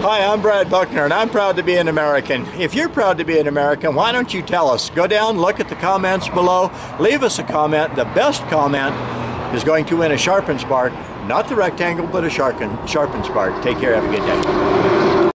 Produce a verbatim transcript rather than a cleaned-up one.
Hi, I'm Brad Buckner, and I'm proud to be an American. If you're proud to be an American, why don't you tell us? Go down, look at the comments below, leave us a comment. The best comment is going to win a Sharpen Spark. Not the rectangle, but a Sharpen Spark. Take care, have a good day.